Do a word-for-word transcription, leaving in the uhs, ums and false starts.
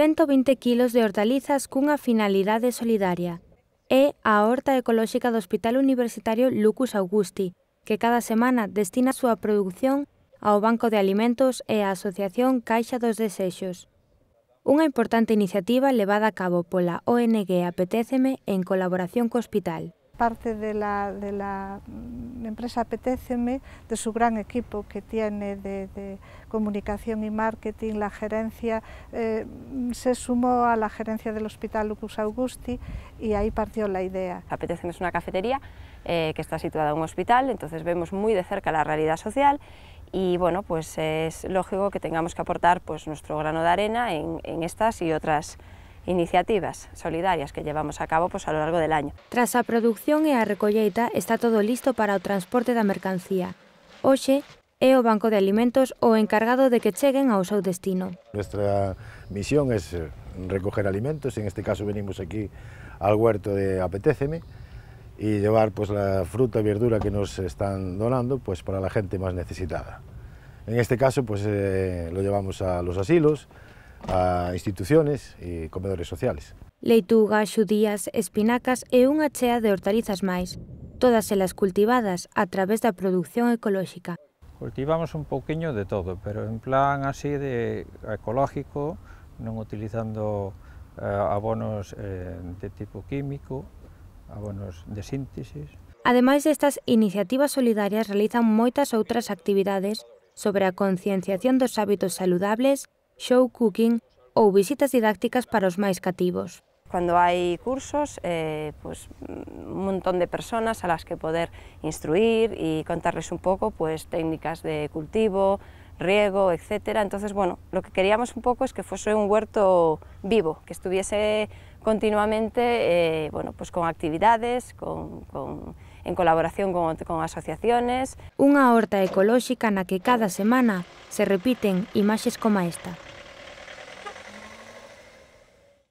cento vinte kilos de hortalizas cunha finalidade solidaria. É a Horta Ecolóxica do Hospital Universitario Lucus Augusti, que cada semana destina a súa produción ao Banco de Alimentos e á Asociación Caixa dos Desexos. Unha importante iniciativa levada a cabo pola O N G Apetéceme en colaboración co hospital. Parte de la, de la empresa Apetéceme, de su gran equipo que tiene de, de comunicación y marketing, la gerencia, eh, se sumó a la gerencia del Hospital Lucus Augusti y ahí partió la idea. Apetéceme es una cafetería eh, que está situada en un hospital, entonces vemos muy de cerca la realidad social y bueno, pues es lógico que tengamos que aportar pues, nuestro grano de arena en, en estas y otras iniciativas solidarias que llevamos a cabo pues, a lo largo del año. Tras a produción e a recolleita está todo listo para o transporte da mercancía. Hoxe é o Banco de Alimentos o encargado de que cheguen ao seu destino. Nuestra misión es recoger alimentos, en este caso venimos aquí al huerto de Apetéceme y llevar pues, la fruta y verdura que nos están donando pues, para la gente más necesitada. En este caso pues, eh, lo llevamos a los asilos, a instituciones e comedores sociales. Leitugas, xudías, espinacas e unha chea de hortalizas máis, todas elas cultivadas a través da produción ecolóxica. Cultivamos un pouquiño de todo, pero en plan así de ecológico, non utilizando eh, abonos eh, de tipo químico, abonos de síntesis. Ademais destas iniciativas solidarias realizan moitas outras actividades sobre a concienciación dos hábitos saludables, show cooking ou visitas didácticas para os máis cativos. Cuando hai cursos, eh, pues, un montón de personas a las que poder instruir y contarles un poco pues, técnicas de cultivo, riego, etcétera. Entonces, bueno, lo que queríamos un poco es que fuese un huerto vivo, que estuviese continuamente eh, bueno, pues, con actividades, con, con, en colaboración con, con asociaciones. Unha horta ecolóxica na que cada semana se repiten imaxes como esta.